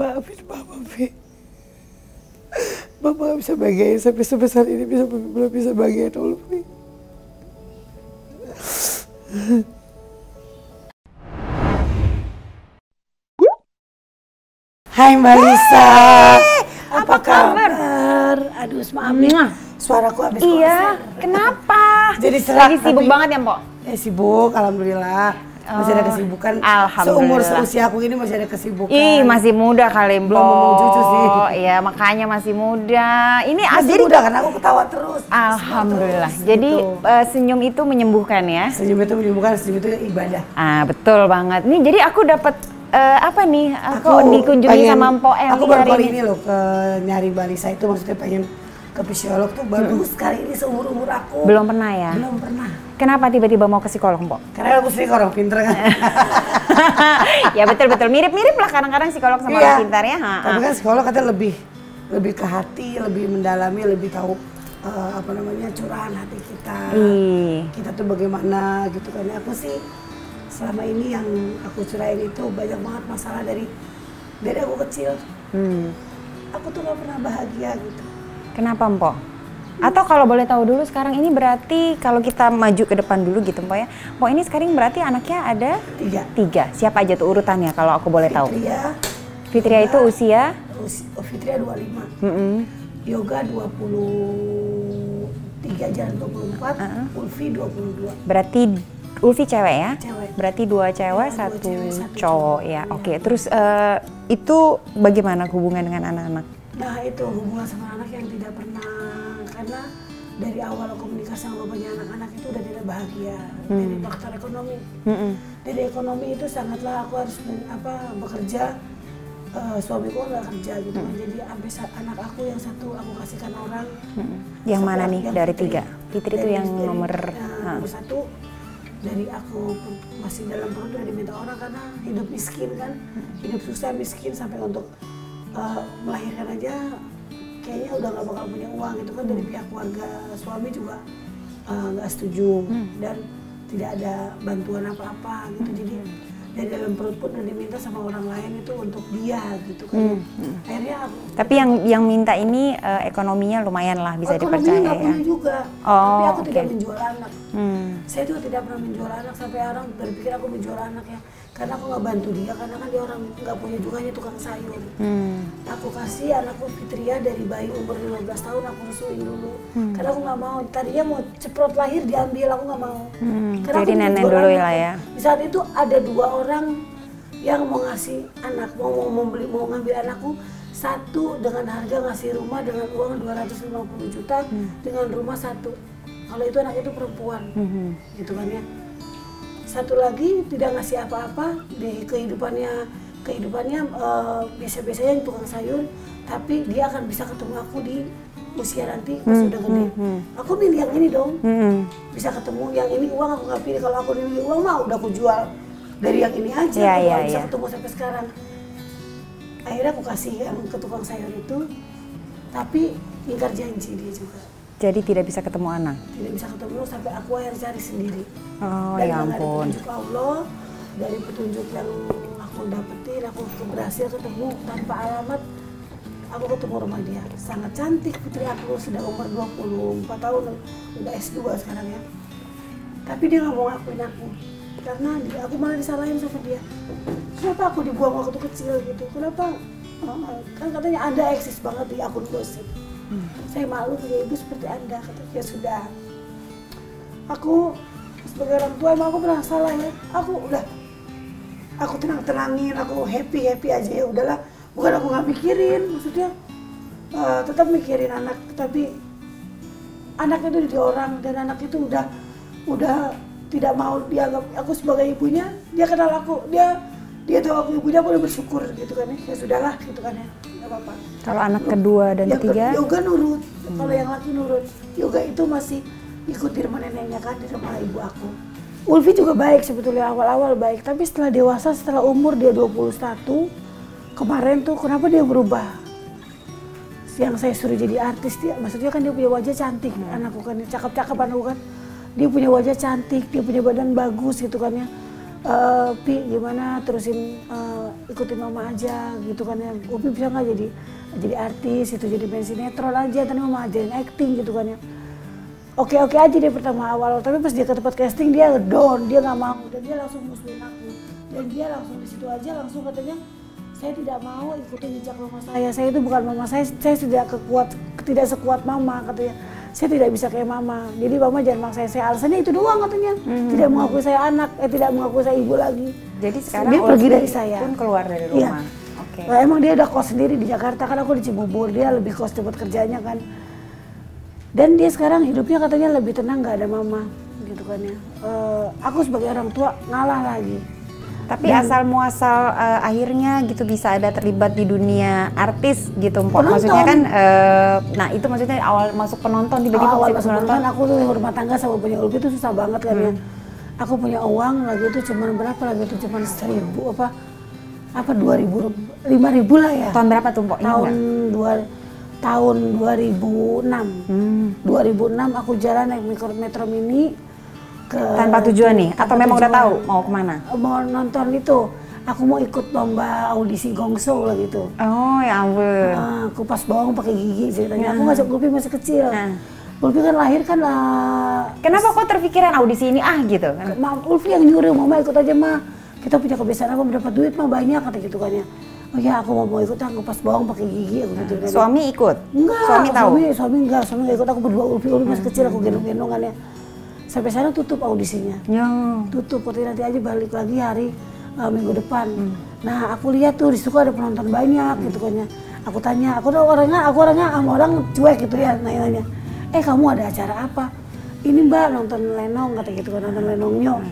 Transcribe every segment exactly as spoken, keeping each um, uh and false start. Maafin Mama, Vi. Mama bisa bahagia sampai sebesar ini, bisa belum bisa bahagia dulu, Vi. Hai Mbak Lisa, apa, apa kabar? kabar? Aduh, maaf nih, suaraku habis kuasa. Iya, kenapa? Jadi serak. Lagi sibuk tapi, banget ya, Mpok? Ya sibuk, alhamdulillah. Masih ada kesibukan. Seumur seusia aku ini masih ada kesibukan. Ih, masih muda kali, Mpok. Belum mau cucu sih. Iya, makanya masih muda. Ini masih muda kan, aku ketawa terus. Alhamdulillah. Terus, Jadi gitu. uh, senyum itu menyembuhkan ya. Senyum itu menyembuhkan, senyum itu ibadah. Ah, betul banget. Nih, jadi aku dapat uh, apa nih? Aku, aku dikunjungi pengen, sama Mpok Elly. Aku baru kali ini loh ke nyari Mbak Lisa itu, maksudnya pengen ke psikolog tuh baru hmm. sekali ini seumur-umur aku. Belum pernah ya? Belum pernah. Kenapa tiba-tiba mau ke psikolog, Mpok? Karena aku psikolog pinter kan? Ya betul-betul, mirip-mirip lah kadang-kadang psikolog sama orang pintar ya. Ha -ha. Tapi kan psikolog katanya lebih lebih ke hati, lebih mendalami, lebih tahu uh, apa namanya curahan hati kita. Ih. Kita tuh bagaimana gitu kan. Aku sih selama ini yang aku curahin itu banyak banget masalah dari dari aku kecil. Hmm. Aku tuh gak pernah bahagia gitu. Kenapa, Mpok? Atau kalau boleh tahu dulu sekarang ini berarti kalau kita maju ke depan dulu gitu, Mpok ya. Mpok ini sekarang berarti anaknya ada tiga. Tiga. Siapa aja tuh urutannya kalau aku boleh tahu? Fitria. Fitria itu usia? Usi, oh, Fitria dua puluh lima. Mm -hmm. Yoga dua puluh tiga jalan dua puluh empat. Uh -huh. Ulfi dua puluh dua. Berarti Ulfi cewek ya? Cewek. Berarti dua cewek, ya, satu, dua cewek satu cowok ya. Hmm. Oke, okay. Terus uh, itu bagaimana hubungan dengan anak-anak? Nah itu hubungan sama anak yang tidak pernah, karena dari awal komunikasi sama bapaknya anak-anak itu udah tidak bahagia. hmm. Dari faktor ekonomi, hmm. dari ekonomi itu sangatlah aku harus apa bekerja, uh, suamiku nggak kerja gitu kan. hmm. Jadi sampai saat anak aku yang satu aku kasihkan orang. hmm. Yang mana nih yang dari tiga? Fitri itu yang dari, nomor nah, nomor satu. Dari aku masih dalam perut udah diminta orang karena hidup miskin kan, hidup susah miskin sampai untuk Uh, melahirkan aja kayaknya udah gak bakal punya uang itu kan. hmm. Dari pihak keluarga suami juga nggak uh, setuju, hmm. dan tidak ada bantuan apa-apa gitu. hmm. Jadi dari dalam perut pun udah diminta sama orang lain itu untuk dia gitu kan. hmm. Akhirnya aku, tapi yang yang minta ini uh, ekonominya lumayan lah bisa dipercaya ya? Ekonominya punya juga, oh, tapi aku okay. tidak menjual anak. hmm. Saya juga tidak pernah menjual anak sampai orang berpikir aku menjual anaknya. Karena aku nggak bantu dia, karena kan dia orang nggak punya juganya, tukang sayur. Hmm. Aku kasih anakku Fitria dari bayi umur lima belas tahun aku susuin dulu. Hmm. Karena aku nggak mau, tadinya mau ceprot lahir diambil, aku nggak mau. Hmm. Karena jadi nenek dulu lah ya. Di saat itu ada dua orang yang mau ngasih anak, mau mau, mau, beli, mau ngambil anakku. Satu dengan harga ngasih rumah dengan uang dua ratus lima puluh juta, hmm. dengan rumah satu. Kalau itu anak itu perempuan, hmm. gitu kan ya. Satu lagi tidak ngasih apa-apa di kehidupannya, kehidupannya uh, biasa-biasanya tukang sayur, tapi dia akan bisa ketemu aku di usia nanti pas hmm, udah gede. Hmm, aku pilih yang ini dong, hmm. bisa ketemu. Yang ini uang aku nggak pilih, kalau aku pilih uang mah udah aku jual dari yang ini aja, yeah, yeah, bisa yeah. ketemu sampai sekarang. Akhirnya aku kasih yang ke tukang sayur itu, tapi ingkar janji dia juga. Jadi tidak bisa ketemu anak? Tidak bisa ketemu sampai aku yang cari sendiri. Oh, dan ya ampun. Dari petunjuk Allah, dari petunjuk yang aku dapetin, aku berhasil ketemu tanpa alamat. Aku ketemu rumah dia, sangat cantik putri aku, sudah umur dua puluh empat tahun, udah S dua sekarang ya. Tapi dia nggak mau ngakuin aku, karena dia, aku malah disalahin sama dia. Kenapa aku dibuang waktu kecil gitu, kenapa? Kan katanya Anda eksis banget di akun gosip. Hmm. Saya malu punya ibu seperti Anda, katanya. Ya sudah, aku sebagai orang tua emang aku pernah salah ya. Aku udah, aku tenang-tenangin, aku happy-happy aja ya udahlah. Bukan aku nggak mikirin, maksudnya uh, tetap mikirin anak, tapi anak itu dari orang dan anak itu udah udah tidak mau dianggap. Aku sebagai ibunya, dia kenal aku, dia dia tahu aku ibunya, aku udah bersyukur gitu kan ya. Ya sudahlah gitu kan ya. Apa-apa. Kalau anak kedua dan ketiga? Yoga nurut, hmm. kalau yang laki nurut. Yoga itu masih ikut di rumah neneknya kan, di rumah ibu aku. Ulfi juga baik sebetulnya, awal-awal baik, tapi setelah dewasa, setelah umur dia dua puluh satu, kemarin tuh kenapa dia berubah? Yang saya suruh jadi artis, dia, maksudnya kan dia punya wajah cantik, hmm. anakku kan, cakep-cakep anakku kan. Dia punya wajah cantik, dia punya badan bagus gitu kan ya. Uh, pi gimana terusin uh, ikutin mama aja gitu kan ya. Upi bisa nggak jadi jadi artis itu, jadi main sinetron aja, tadi mama ajarin acting gitu kan ya. Oke oke aja dia pertama awal, tapi pas dia ke tempat casting dia down, dia nggak mau dan dia langsung musuhin aku. Dan dia langsung di situ aja langsung katanya, saya tidak mau ikutin jejak mama saya. Saya itu bukan mama saya, saya tidak kekuat, tidak sekuat mama katanya. Saya tidak bisa kayak mama, jadi mama jangan maksain saya. Alasannya itu doang katanya, hmm. tidak mengakui saya anak, eh tidak mengakui saya ibu lagi. Jadi sekarang dia pergi dari saya. Pun keluar dari rumah. Ya. Okay. Nah, emang dia udah kos sendiri di Jakarta, kan aku di Cibubur, dia lebih kos tempat kerjanya kan. Dan dia sekarang hidupnya katanya lebih tenang, nggak ada mama, gitu kan ya. Uh, aku sebagai orang tua ngalah lagi. Tapi dan, asal muasal uh, akhirnya gitu bisa ada terlibat di dunia artis gitu, Mpok. Maksudnya kan, uh, nah itu maksudnya awal masuk penonton tiba-tiba oh, awal masuk penonton. penonton. Aku tuh rumah tangga sama punya Ulpi itu susah banget kan hmm. ya. Aku punya uang lagi itu cuman berapa lagi itu cuman seribu apa apa dua ribu lima ribu lah ya. Tahun berapa tuh, Mpok? Tahun dua tahun dua ribu enam. Dua ribu enam aku jalan naik mikro metro mini. Ke, tanpa tujuan nih? Tanpa atau memang tujuan. Udah tahu mau kemana? Mau nonton itu, aku mau ikut lomba audisi gongso lah gitu. Oh ya ampun. Nah, aku pas bohong pakai gigi ceritanya, nah. Aku ngajak Gulpi masih kecil. Nah. Gulpi kan lahir kan lah. Kenapa kok terpikiran audisi ini ah gitu? Ma, Gulpi yang nyuruh, mama ikut aja mah. Kita punya kebiasaan apa, mendapat duit mah banyak kata gitu kan ya. Oh ya aku mau mau ikut, aku pas bohong pakai gigi aku gitu. Nah. Suami ikut? Enggak, suami tahu. Suami, suami enggak, suami enggak ikut, aku berdua Gulpi, Gulpi masih kecil aku gendong-gendongan ya. Sampai sana tutup audisinya, ya. Tutup, katanya nanti aja balik lagi hari uh, minggu depan. Hmm. Nah aku lihat tuh di situ ada penonton banyak hmm. gitu kan ya. Aku tanya, aku orangnya, aku orangnya sama orang cuek gitu ya, nanya-nanya. Eh kamu ada acara apa? Ini mbak nonton lenong, kata gitu kan, nonton lenongnya. Hmm.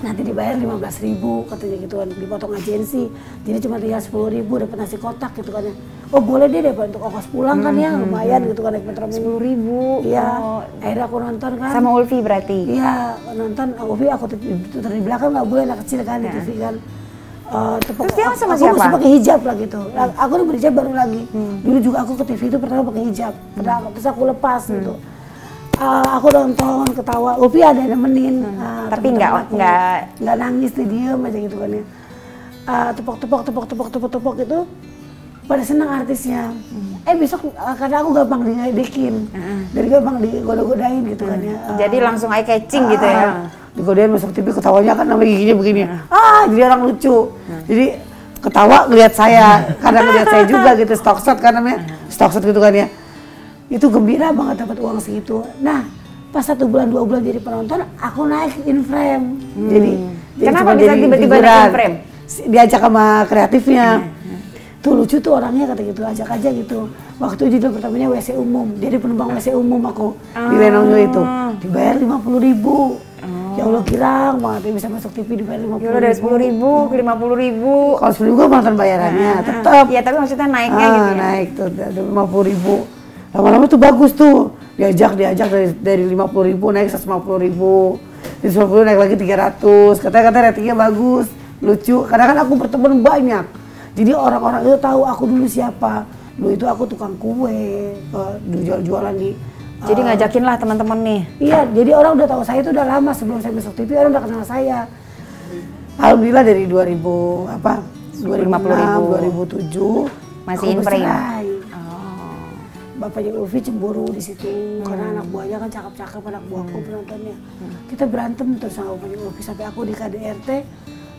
Nanti dibayar lima belas ribu katanya gitu kan, dipotong agensi. Jadi cuma tinggal sepuluh ribu dapat nasi kotak gitu kan ya. Oh boleh deh deh untuk ongkos pulang hmm, kan ya, lumayan hmm. gitu kan naik metro mini. sepuluh ribu. Iya. Oh. Akhirnya aku nonton kan. Sama Ulfi berarti. Iya, nonton Ulfi aku tutup dari belakang nggak boleh anak kecil kan ya. Di T V kan. Uh, tepuk, terus dia sama aku, siapa? Aku masih pakai hijab lah gitu. Hmm. Aku udah berhijab baru lagi. Hmm. Dulu juga aku ke T V itu pertama pakai hijab. Pertama hmm. terus aku lepas hmm. gitu. Uh, aku nonton ketawa, Ulfi ada nemenin hmm. uh, tapi nggak nggak nggak nangis nih, diem aja gitu kan ya. uh, tepok tepok tepok tepok tepok tepok itu pada senang artisnya. hmm. Eh besok uh, karena aku gampang diledekin hmm. dari gampang digoda-godain gitu hmm. kan ya. Uh, jadi langsung eye catching uh, gitu ya, uh, digodain masuk T V, ketawanya kan sama giginya begini. hmm. Ah jadi orang lucu. hmm. Jadi ketawa ngeliat saya, hmm. kadang ngeliat saya juga gitu, stock shot kan namanya, hmm. stock shot gitu kan ya. Itu gembira banget dapat uang segitu. Nah, pas satu bulan dua bulan jadi penonton, aku naik in frame. Hmm. Jadi, kenapa bisa tiba-tiba naik in frame? Diajak sama kreatifnya. Hmm. Tuh lucu tuh orangnya kata gitu, ajak aja gitu. Waktu judul pertamanya W C umum, jadi penumpang W C umum aku oh. di Renongnya itu. Dibayar lima puluh ribu. Oh. Ya Allah girang banget bisa masuk T V dibayar lima puluh ribu. Ya dari sepuluh ribu ke lima puluh ribu. Kalau sepuluh ribu nonton bayarannya, nah, tetap. Iya tapi maksudnya naiknya ah, gitu ya. Naik tuh, lima puluh ribu. Lama-lama tuh bagus tuh, diajak diajak dari dari lima puluh ribu naik seratus lima puluh ribu, dari seratus lima puluh ribu naik lagi tiga ratus, kata-kata ratingnya bagus, lucu. Karena kan aku berteman banyak, jadi orang-orang itu tahu aku dulu siapa. Dulu itu aku tukang kue, uh, jual-jualan di. Uh, jadi ngajakin lah teman-teman nih. Iya, jadi orang udah tahu saya itu udah lama sebelum saya masuk T V, orang udah kenal saya. Alhamdulillah dari dua ribu apa? dua ribu enam, dua ribu tujuh masih in frame. Bapaknya Ulfi cemburu di situ hmm. karena anak buahnya kan cakep-cakep, anak buahku hmm. penontonnya. Hmm. Kita berantem terus sama bapaknya Ulfi sampai aku di K D R T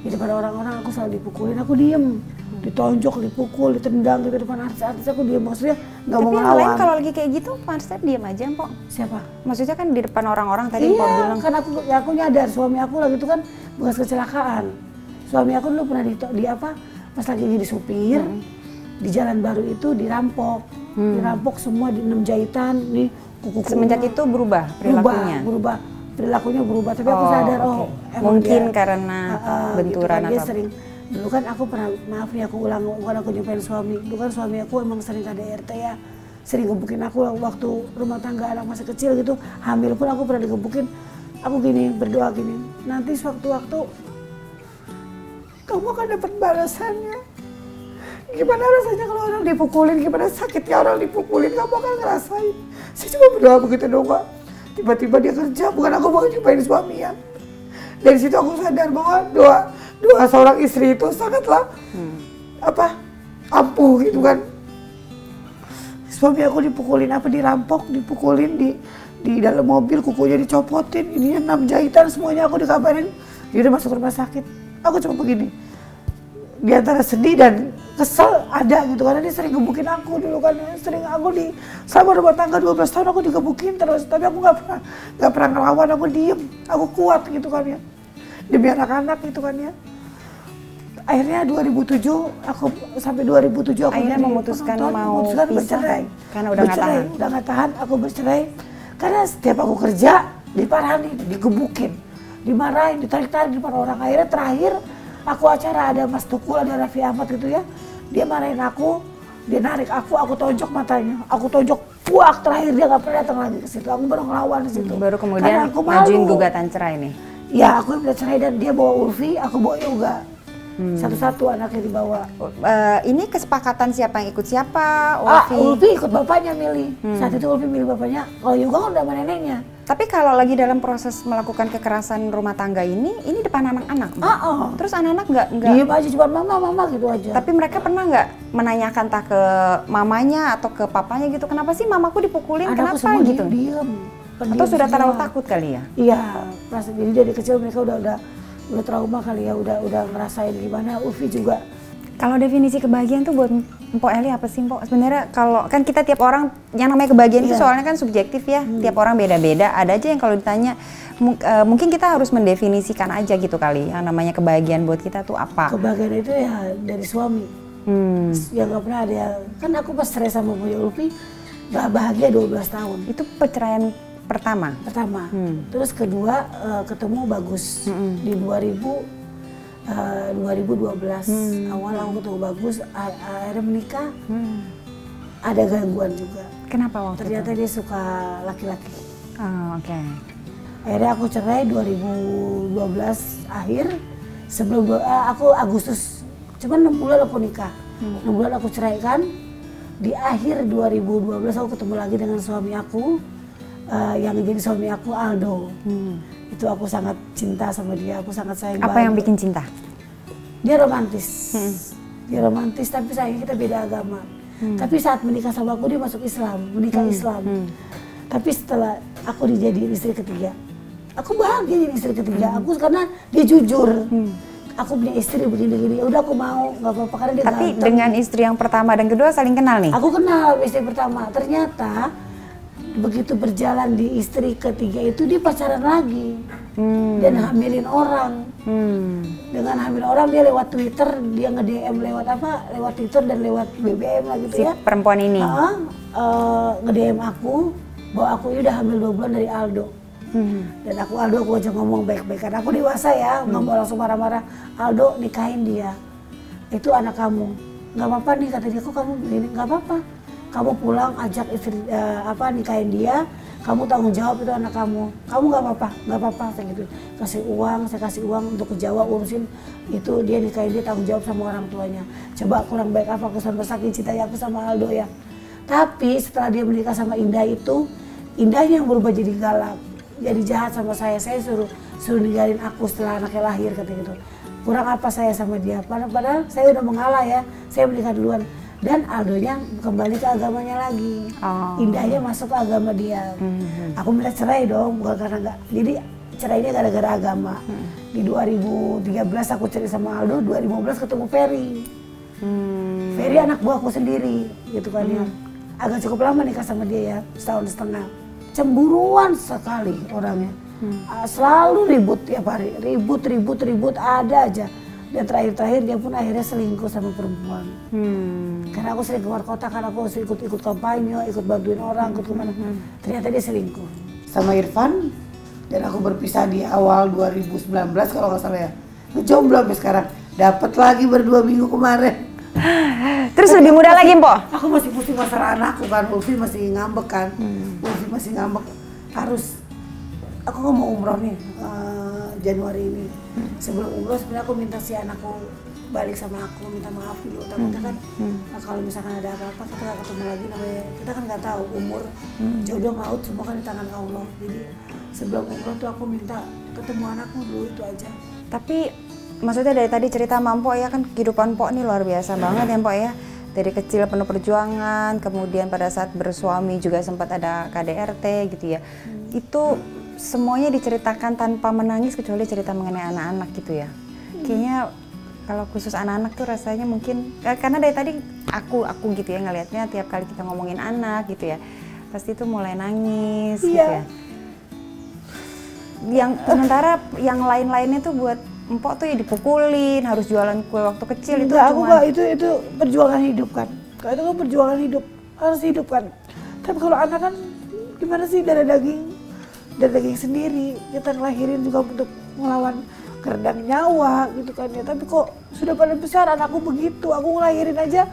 di depan orang-orang aku selalu dipukulin, aku diem, hmm. ditonjok, dipukul, ditendang gitu depan artis-artis aku diem, maksudnya nggak mau ngelawan. Tapi yang lain kalau lagi kayak gitu, artisnya diem aja, Mpok. Siapa? Maksudnya kan di depan orang-orang tadi Mpok iya, bilang. Iya, kan aku, ya aku nyadar suami aku lagi itu kan bekas kecelakaan. Suami aku dulu pernah di, di apa? Pas lagi jadi supir. Hmm. Di jalan baru itu dirampok, hmm. dirampok semua di enam jahitan, di kuku-kuku. Semenjak itu berubah perilakunya? Berubah, berubah. Perilakunya berubah, tapi oh, aku sadar, okay. oh emang mungkin dia, karena uh, benturan gitu, atau sering. Dulu kan aku pernah, maaf nih aku ulang, bukan aku nyumpain suami. Dulu kan suami aku emang sering K D R T ya, sering gebukin aku waktu rumah tangga anak masih kecil gitu. Hamil pun aku pernah digebukin, aku gini, berdoa gini. Nanti sewaktu-waktu, kamu akan dapat balasannya. Gimana rasanya kalau orang dipukulin, gimana sakitnya orang dipukulin, kamu akan ngerasain. Saya cuma berdoa begitu dong, Pak. Tiba-tiba dia kerja, bukan aku mau nyumpain suami ya. Dari situ aku sadar bahwa doa doa seorang istri itu sangatlah hmm. apa ampuh gitu kan. Suami aku dipukulin, apa dirampok, dipukulin di di dalam mobil, kukunya dicopotin, ini enam jahitan semuanya aku dikabarin. Dia udah masuk rumah sakit. Aku cuma begini, di antara sedih dan kesel ada gitu karena dia sering gebukin aku dulu kan, sering aku di sama rumah tangga dua belas tahun aku digebukin terus, tapi aku nggak pernah nggak pernah ngelawan, aku diem, aku kuat gitu kan ya, demi anak-anak gitu kan ya. Akhirnya dua ribu tujuh aku sampai dua ribu tujuh aku akhirnya memutuskan mau memutuskan bercerai karena udah nggak tahan, udah nggak tahan aku bercerai karena setiap aku kerja diparahin, digebukin, dimarahin, ditarik-tarik di depan orang. Akhirnya terakhir aku acara ada Mas Tukul, ada Raffi Ahmad gitu ya, dia marahin aku, dia narik aku, aku tonjok matanya, aku tonjok puak, terakhir dia nggak pernah datang lagi ke situ, aku baru ngelawan di situ. Baru kemudian aku majuin gugatan cerai nih. Ya aku minta cerai dan dia bawa Ulfi, aku bawa Yoga. Hmm. Satu-satu anaknya dibawa. Uh, ini kesepakatan siapa yang ikut siapa? Ulfi? Ah, Ulfi ikut bapaknya milih. Hmm. Saat itu Ulfi milih bapaknya, kalau Yoga kan udah sama neneknya. Tapi kalau lagi dalam proses melakukan kekerasan rumah tangga ini, ini depan anak-anak? Uh -uh. Terus anak-anak nggak? Diam aja, cuma mama, mama gitu aja. Tapi mereka pernah nggak menanyakan tak ke mamanya atau ke papanya gitu, kenapa sih mamaku dipukulin, anak kenapa gitu? Diem, pendiam, atau sudah terlalu takut kali ya? Iya, merasa diri dari kecil mereka udah udah udah trauma kali ya, udah udah ngerasain gimana. Ulfi juga. Kalau definisi kebahagiaan tuh buat Mpok Elly apa sih Mpok? Sebenarnya kalau kan kita tiap orang yang namanya kebahagiaan yeah. itu soalnya kan subjektif ya, hmm. tiap orang beda-beda. Ada aja yang kalau ditanya mungkin kita harus mendefinisikan aja gitu kali. Yang namanya kebahagiaan buat kita tuh apa? Kebahagiaan itu ya dari suami. Hmm. Yang nggak pernah ada. Yang, kan aku pas cerai sama punya Ulfi nggak bahagia dua belas tahun. Itu perceraian pertama. Pertama. Hmm. Terus kedua ketemu Bagus hmm. di dua ribu dua belas hmm. awal aku tuh Bagus, akhirnya menikah, hmm. ada gangguan juga. Kenapa waktu ternyata itu? Dia suka laki-laki. Oh, oke. Okay. Akhirnya aku cerai dua ribu dua belas akhir, sebelum aku Agustus, cuman enam bulan aku nikah, hmm. enam bulan aku cerai kan. Di akhir dua ribu dua belas aku ketemu lagi dengan suami aku, uh, yang jadi suami aku Aldo. Hmm. Itu aku sangat cinta sama dia, aku sangat sayang. Apa banget. Yang bikin cinta? Dia romantis, hmm. dia romantis tapi sayangnya kita beda agama. Hmm. Tapi saat menikah sama aku dia masuk Islam, menikah hmm. Islam. Hmm. Tapi setelah aku dijadiin istri ketiga, aku bahagia jadi istri ketiga. Hmm. Aku karena dia jujur, hmm. aku punya istri begini-begini, udah aku mau, nggak apa-apa karena dia tapi ganteng. Dengan istri yang pertama dan kedua saling kenal nih? Aku kenal istri pertama, ternyata begitu berjalan di istri ketiga itu dia pacaran lagi hmm. dan hamilin orang. Hmm. Dengan hamil orang dia lewat Twitter, dia nge-D M lewat apa? Lewat Twitter dan lewat B B M lah gitu si ya. Perempuan ini. Uh, uh, nge-D M aku bahwa aku udah hamil dua bulan dari Aldo. Hmm. Dan aku Aldo aku aja ngomong baik-baik karena aku dewasa ya, nggak hmm. mau langsung marah-marah. Aldo nikahin dia, itu anak kamu. Nggak apa-apa nih kata dia, kok kamu begini? Nggak apa-apa. Kamu pulang ajak istri uh, apa nikahin dia, kamu tanggung jawab itu anak kamu. Kamu nggak apa-apa, nggak apa-apa saya gitu. Kasih uang, saya kasih uang untuk ke Jawa urusin itu dia nikahin dia tanggung jawab sama orang tuanya. Coba kurang baik apa aku sampai sakit cintanya aku sama Aldo ya. Tapi setelah dia menikah sama Indah itu, Indahnya yang berubah jadi galak, jadi jahat sama saya. Saya suruh suruh ninggalin aku setelah anaknya lahir kata gitu. Kurang apa saya sama dia? Padahal saya udah mengalah ya, saya menikah duluan. Dan Aldonya kembali ke agamanya lagi, oh. Indahnya masuk ke agama dia. Mm-hmm. Aku minta cerai dong, bukan karena nggak. Jadi cerainya gara-gara agama. Mm. Di dua ribu tiga belas aku cerai sama Aldo, dua ribu lima belas ketemu Ferry. Mm. Ferry anak buahku sendiri, gitu kan mm. ya. Agak cukup lama nikah sama dia ya, setahun setengah. Cemburuan sekali orangnya, mm. selalu ribut tiap hari, ribut, ribut, ribut ada aja. Dan terakhir-terakhir dia pun akhirnya selingkuh sama perempuan. Hmm. Karena aku sering keluar kota, karena aku ikut-ikut kampanye, ikut bantuin orang, ikut kemana. Hmm. Ternyata dia selingkuh. Sama Irfan, dan aku berpisah di awal dua ribu sembilan belas kalau nggak salah ya. Ngejomblo sampai sekarang, dapat lagi berdua minggu kemarin. Terus lebih muda lagi Mpok? Aku masih pusing masalah anakku kan, Ulfi masih ngambek kan. Hmm. Ulfi masih ngambek, harus. Aku nggak mau umroh nih uh, Januari ini. Hmm. Sebelum umroh sebenarnya aku minta si anakku balik sama aku, minta maaf dulu. Takutnya kan hmm. nah, kalau misalkan ada apa-apa kita nggak ketemu lagi namanya. Kita kan nggak tahu umur, hmm. jodoh maut semua kan di tangan Allah. Jadi sebelum umroh tuh aku minta ketemu anakku dulu itu aja. Tapi maksudnya dari tadi cerita Mpok ya, kan kehidupan Mpok nih luar biasa banget ya Mpok ya. Dari kecil penuh perjuangan, kemudian pada saat bersuami juga sempat ada K D R T gitu ya. Hmm. Itu semuanya diceritakan tanpa menangis kecuali cerita mengenai anak-anak gitu ya. Hmm. Kayaknya kalau khusus anak-anak tuh rasanya mungkin, karena dari tadi aku aku gitu ya ngelihatnya tiap kali kita ngomongin anak gitu ya. Pasti tuh mulai nangis yeah. gitu ya. Yang sementara yang lain-lainnya tuh buat Mpok tuh ya dipukulin, harus jualan kue waktu kecil. Nggak, itu cuman... aku gak, itu itu perjuangan hidup kan. Kalau itu kan perjuangan hidup, harus hidup kan. Tapi kalau anak kan gimana sih, darah daging, darah daging sendiri. Kita ngelahirin juga untuk melawan kerdang nyawa gitu kan ya. Tapi kok sudah pada besar anakku begitu, aku ngelahirin aja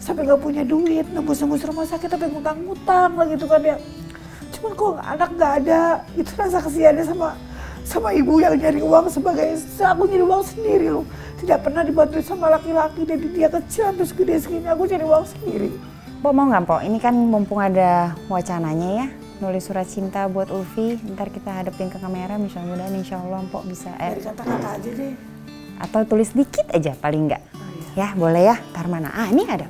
sampai gak punya duit, nembus-nembus rumah sakit tapi ngutang-ngutang lah gitu kan ya. Cuman kok anak gak ada, itu rasa kesiannya sama sama ibu yang nyari uang sebagai, aku nyari uang sendiri loh. Tidak pernah dibantu sama laki-laki, dari dia kecil terus gede-segini aku nyari uang sendiri. Mpok mau nggak Mpok? Ini kan mumpung ada wacananya ya, nulis surat cinta buat Ulfi. Ntar kita hadapin ke kamera, mudah-mudahan insya Allah Mpok bisa. Eh, kata-kata aja deh. Atau tulis dikit aja paling nggak. Oh, iya. Ya boleh ya, ntar mana? Ah ini ada.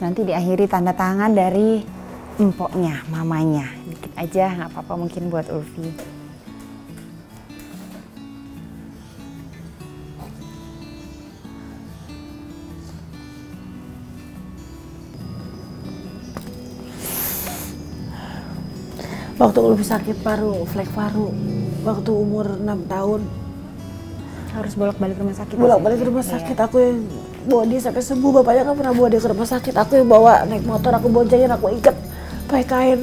Nanti diakhiri tanda tangan dari Mpoknya, mamanya. Dikit aja, nggak apa-apa mungkin buat Ulfi. Waktu Ulfi sakit paru, flek paru, waktu umur enam tahun. Harus bolak-balik rumah sakit. Bolak-balik rumah sakit, iya. Aku yang bawa dia sampai sembuh, bapaknya kan pernah bawa dia ke rumah sakit. Aku yang bawa naik motor, aku bonjangin, aku ikat pakai kain.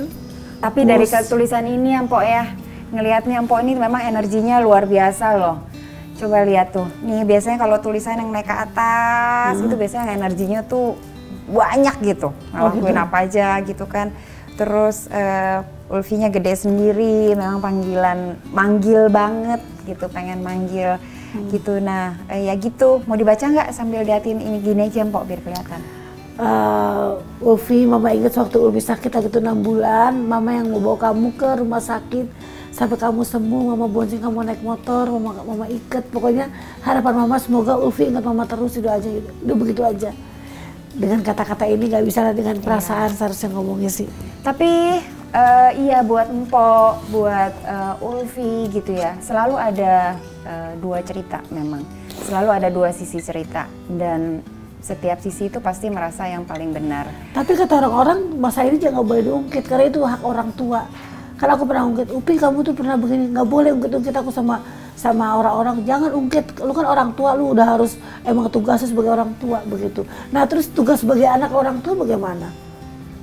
Tapi Bus. Dari tulisan ini ya Mpok ya, ngelihatnya Mpok ini memang energinya luar biasa loh. Coba lihat tuh, nih biasanya kalau tulisan yang naik ke atas, hmm. itu biasanya energinya tuh banyak gitu. Ngelakuin oh, gitu. Apa aja gitu kan. Terus uh, Ulfinya gede sendiri, memang panggilan, manggil banget gitu, pengen manggil hmm. gitu. Nah eh, ya gitu, mau dibaca nggak sambil liatin ini gini aja Mpok biar kelihatan. Uh, Ulfi, mama inget waktu Ulfi sakit lagi itu enam bulan, mama yang mau bawa kamu ke rumah sakit sampai kamu sembuh, mama bonceng kamu naik motor, mama, mama ikat. Pokoknya harapan mama semoga Ulfi ingat mama terus, itu aja, itu begitu aja. Dengan kata-kata ini nggak bisa, dengan perasaan iya. Seharusnya ngomongnya sih. Tapi uh, iya buat Mpok, buat uh, Ulfi gitu ya, selalu ada uh, dua cerita memang. Selalu ada dua sisi cerita dan setiap sisi itu pasti merasa yang paling benar. Tapi kata orang-orang masa ini jangan boleh diungkit karena itu hak orang tua. Karena aku pernah ungkit, Ulfi kamu tuh pernah begini, nggak boleh ungkit-ungkit aku sama sama orang-orang, jangan ungkit, lu kan orang tua, lu udah harus emang tugasnya sebagai orang tua begitu. Nah terus tugas sebagai anak orang tua bagaimana?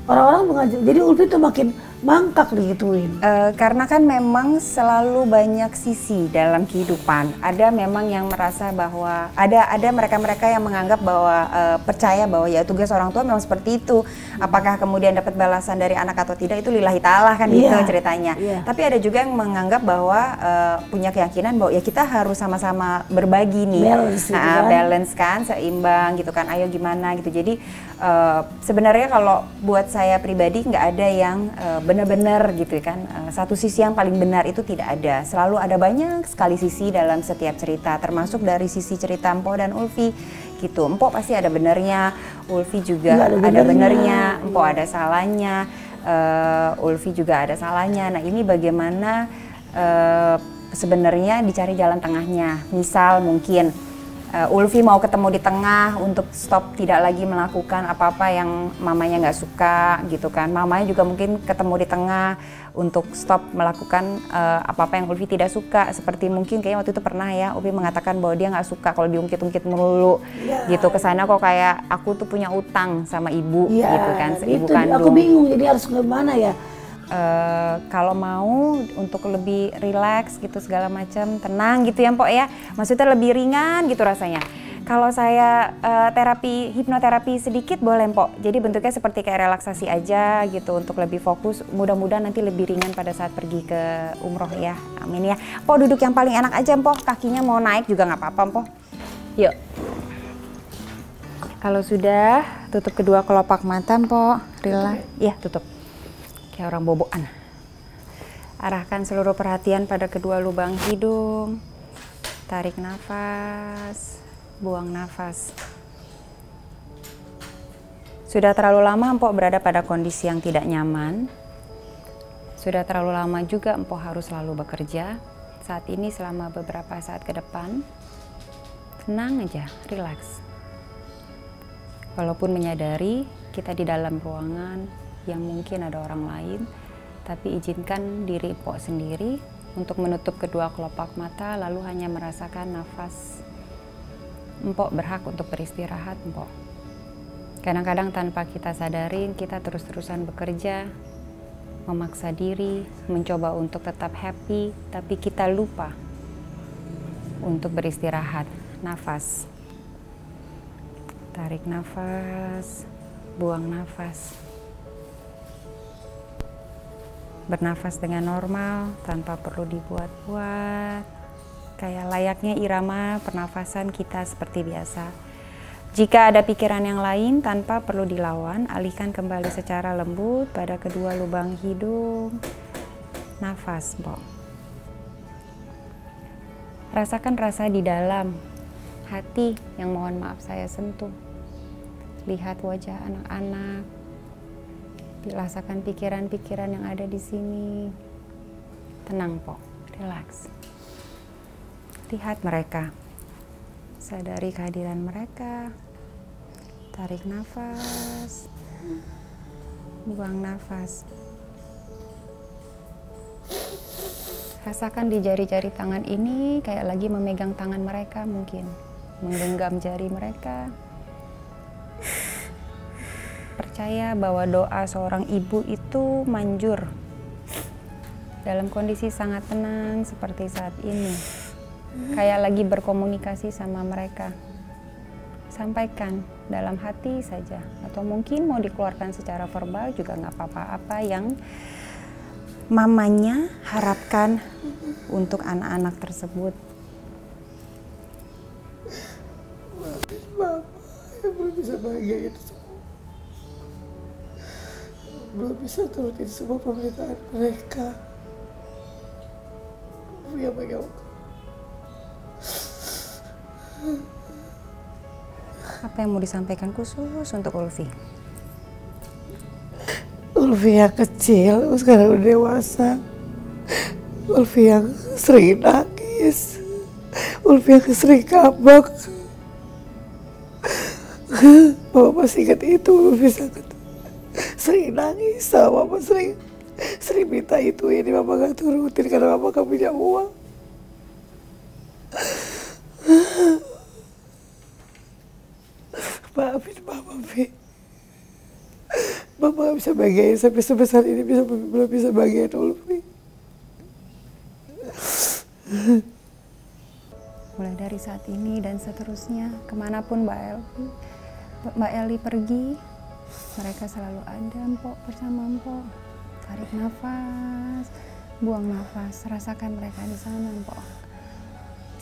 Orang-orang mengajak, jadi Ulfi tuh makin mangkak digituin. E, karena kan memang selalu banyak sisi dalam kehidupan. Ada memang yang merasa bahwa ada ada mereka-mereka yang menganggap bahwa e, percaya bahwa ya tugas orang tua memang seperti itu. Apakah kemudian dapat balasan dari anak atau tidak itu lillahi ta'ala kan yeah. gitu ceritanya. Yeah. Tapi ada juga yang menganggap bahwa e, punya keyakinan bahwa ya kita harus sama-sama berbagi nih. Balance, nah, kan? balance kan, seimbang gitu kan. Ayo gimana gitu. Jadi e, sebenarnya kalau buat saya pribadi nggak ada yang e, benar-benar gitu kan, satu sisi yang paling benar itu tidak ada. Selalu ada banyak sekali sisi dalam setiap cerita, termasuk dari sisi cerita Mpok dan Ulfi gitu. Mpok pasti ada benernya, Ulfi juga ada, ada benernya, Mpok ada salahnya, uh, Ulfi juga ada salahnya. Nah ini bagaimana uh, sebenarnya dicari jalan tengahnya. Misal mungkin Uh, Ulfi mau ketemu di tengah untuk stop tidak lagi melakukan apa-apa yang mamanya nggak suka gitu kan. Mamanya juga mungkin ketemu di tengah untuk stop melakukan apa-apa uh, yang Ulfi tidak suka. Seperti mungkin kayaknya waktu itu pernah ya Ulfi mengatakan bahwa dia nggak suka kalau diungkit-ungkit melulu ya. Gitu. Kesana kok kayak aku tuh punya utang sama ibu ya, gitu kan, seibu itu, kandung. Aku bingung jadi harus gimana ya. Uh, kalau mau untuk lebih rileks gitu segala macam, tenang gitu ya Mpok ya, maksudnya lebih ringan gitu rasanya. Kalau saya uh, terapi hipnoterapi sedikit boleh Mpok, jadi bentuknya seperti kayak relaksasi aja gitu untuk lebih fokus, mudah-mudahan nanti lebih ringan pada saat pergi ke umroh ya, amin ya. Mpok duduk yang paling enak aja Mpok, kakinya mau naik juga nggak apa-apa Mpok. Yuk. Kalau sudah tutup kedua kelopak mata Mpok, rileks ya tutup. Kayak orang boboan. Arahkan seluruh perhatian pada kedua lubang hidung. Tarik nafas, buang nafas. Sudah terlalu lama Mpok berada pada kondisi yang tidak nyaman. Sudah terlalu lama juga Mpok harus selalu bekerja. Saat ini selama beberapa saat ke depan, tenang aja, relax. Walaupun menyadari kita di dalam ruangan yang mungkin ada orang lain, tapi izinkan diri Mpok sendiri untuk menutup kedua kelopak mata, lalu hanya merasakan nafas. Mpok berhak untuk beristirahat, Mpok. Kadang-kadang tanpa kita sadarin, kita terus-terusan bekerja, memaksa diri, mencoba untuk tetap happy, tapi kita lupa untuk beristirahat. Nafas. Tarik nafas, buang nafas. Bernafas dengan normal, tanpa perlu dibuat-buat. Kayak layaknya irama pernafasan kita seperti biasa. Jika ada pikiran yang lain tanpa perlu dilawan, alihkan kembali secara lembut pada kedua lubang hidung. Nafas, Mpok. Rasakan rasa di dalam hati yang mohon maaf saya sentuh. Lihat wajah anak-anak. Rasakan pikiran-pikiran yang ada di sini. Tenang, Mpok. Relax. Lihat mereka. Sadari kehadiran mereka. Tarik nafas, buang nafas. Rasakan di jari-jari tangan ini kayak lagi memegang tangan mereka, mungkin menggenggam jari mereka. Percaya bahwa doa seorang ibu itu manjur dalam kondisi sangat tenang seperti saat ini. Kayak lagi berkomunikasi sama mereka. Sampaikan dalam hati saja. Atau mungkin mau dikeluarkan secara verbal juga nggak apa-apa, yang mamanya harapkan untuk anak-anak tersebut. Mama, yang belum bisa bahagia itu semua. Belum bisa turutin semua permintaan mereka. Punya banyak apa yang mau disampaikan khusus untuk Ulfi? Ulfi yang kecil, sekarang udah dewasa. Ulfi yang sering nangis. Ulfi yang sering kabok. Mama masih ingat itu, Ulfi sangat sering nangis. Mama sering, sering minta itu ini, Mama gak turutin karena Mama gak punya uang. Maafin Mama, Bi. Mama gak bisa bahagiain sampai sebesar ini, bisa, belum bisa bahagiain Ulfi. Mulai dari saat ini dan seterusnya, kemanapun Mbak Elly, Mbak Elly pergi, mereka selalu ada, Mpok, bersama Mpok. Tarik nafas, buang nafas, rasakan mereka di sana, Mpok.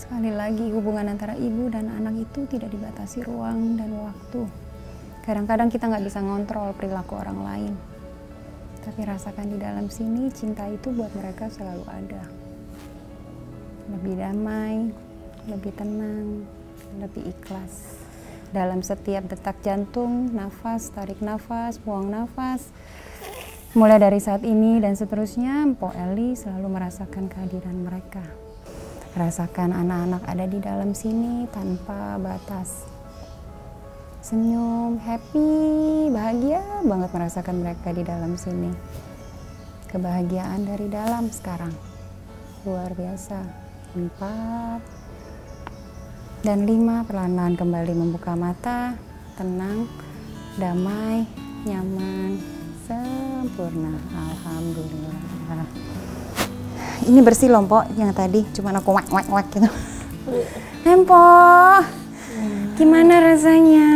Sekali lagi, hubungan antara ibu dan anak itu tidak dibatasi ruang dan waktu. Kadang-kadang kita nggak bisa ngontrol perilaku orang lain. Tapi rasakan di dalam sini, cinta itu buat mereka selalu ada. Lebih damai, lebih tenang, lebih ikhlas. Dalam setiap detak jantung, nafas, tarik nafas, buang nafas. Mulai dari saat ini dan seterusnya, Mpok Elly selalu merasakan kehadiran mereka. Rasakan anak-anak ada di dalam sini tanpa batas. Senyum, happy, bahagia banget merasakan mereka di dalam sini. Kebahagiaan dari dalam sekarang. Luar biasa. Empat. Dan lima, perlahan-lahan kembali membuka mata. Tenang, damai, nyaman, sempurna. Alhamdulillah. Ini bersih loh, Mpok, yang tadi cuman aku wak-wak-wak gitu. Mpok, gimana rasanya?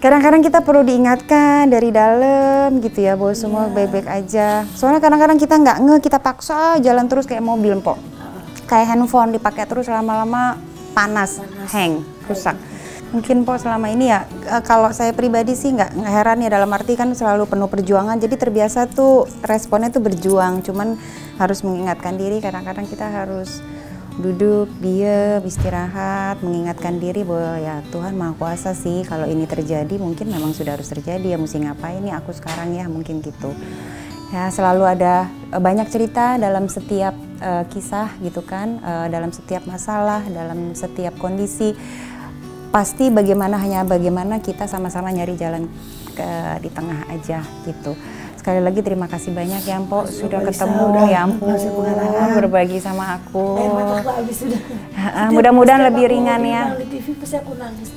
Kadang-kadang kita perlu diingatkan dari dalam gitu ya, bahwa semua baik-baik aja. Soalnya kadang-kadang kita nggak nge, kita paksa jalan terus kayak mobil, Mpok. Kayak handphone dipakai terus lama-lama panas, hang, rusak. Mungkin Po selama ini ya, kalau saya pribadi sih nggak heran ya, dalam arti kan selalu penuh perjuangan, jadi terbiasa tuh responnya tuh berjuang, cuman harus mengingatkan diri, kadang-kadang kita harus duduk, diam, istirahat, mengingatkan diri bahwa ya Tuhan Maha Kuasa sih, kalau ini terjadi mungkin memang sudah harus terjadi, ya mesti ngapain nih aku sekarang ya, mungkin gitu. Ya selalu ada banyak cerita dalam setiap uh, kisah gitu kan, uh, dalam setiap masalah, dalam setiap kondisi. Pasti bagaimana hanya bagaimana kita sama-sama nyari jalan ke, di tengah aja gitu. Sekali lagi terima kasih banyak ya Mpok sudah ketemu, udah, ya ampun berbagi sama aku. Eh, mudah-mudahan lebih ringan ya. Di T V pasti aku nangis.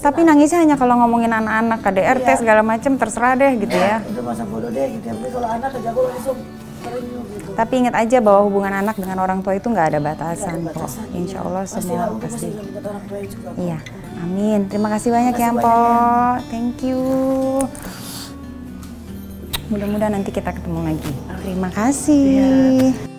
Tapi nangisnya hanya kalau ngomongin anak-anak, K D R T iya, segala macam terserah deh gitu ya. Itu masa bodoh deh gitu ya. Kalau anak kerja gue langsung terenyuh gitu. Tapi ingat aja bahwa hubungan anak dengan orang tua itu nggak ada batasan, ada batasan Mpok. Insya Allah iya, semua pasti. Iya, amin. Terima kasih banyak terima kasih ya Mpok. Ya. Thank you. Mudah-mudahan nanti kita ketemu lagi. Terima kasih. Ya.